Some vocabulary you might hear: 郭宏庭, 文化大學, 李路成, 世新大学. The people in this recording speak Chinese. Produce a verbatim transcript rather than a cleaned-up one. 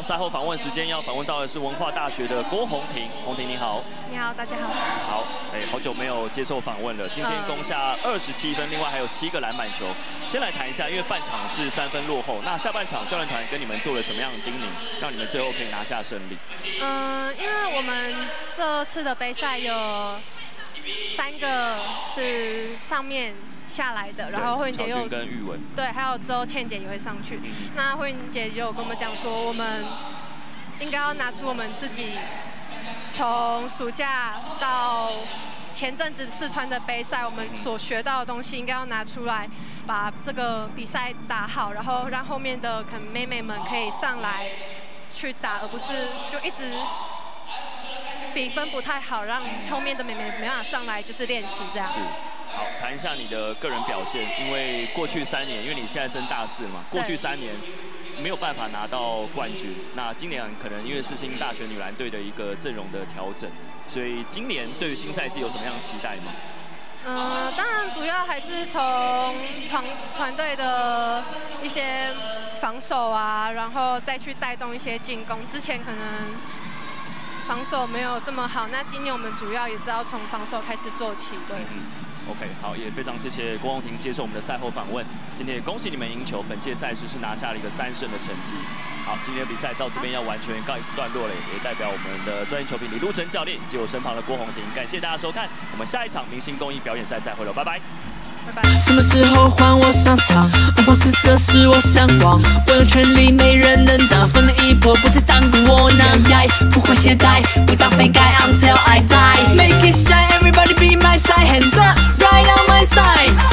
好，赛后访问时间要访问到的是文化大学的郭宏庭，宏庭你好。你好，大家好。好，哎、欸，好久没有接受访问了。今天攻下二十七分，另外还有七个篮板球。先来谈一下，因为半场是三分落后，那下半场教练团跟你们做了什么样的叮咛，让你们最后可以拿下胜利？嗯，因为我们这次的杯赛有三个是上面下来的，然后慧姐又跟玉文对，还有之后倩姐也会上去。那慧姐就有跟我们讲说，我们应该要拿出我们自己从暑假到前阵子四川的杯赛，我们所学到的东西应该要拿出来，把这个比赛打好，然后让后面的可能妹妹们可以上来去打，而不是就一直。比分不太好，让后面的妹妹没办法上来，就是练习这样。是，好，谈一下你的个人表现，因为过去三年，因为你现在升大四嘛，过去三年没有办法拿到冠军。那今年可能因为世新大学女篮队的一个阵容的调整，所以今年对于新赛季有什么样的期待吗？嗯，当然主要还是从团团队的一些防守啊，然后再去带动一些进攻。之前可能。防守没有这么好，那今年我们主要也是要从防守开始做起，对。嗯、OK， 好，也非常谢谢郭宏庭接受我们的赛后访问。今天也恭喜你们赢球，本届赛事是拿下了一个三胜的成绩。好，今天的比赛到这边要完全告一段落了，也代表我们的专业球评李路成教练以及我身旁的郭宏庭，感谢大家收看。我们下一场明星公益表演赛再会了，拜拜。什么时候换我上场？不光是这是我向往，我有权利没人能挡，分了一波不再当个窝囊样，不会懈怠，不当废盖 until I die。Make it shine, everybody be my side, hands up, right on my side。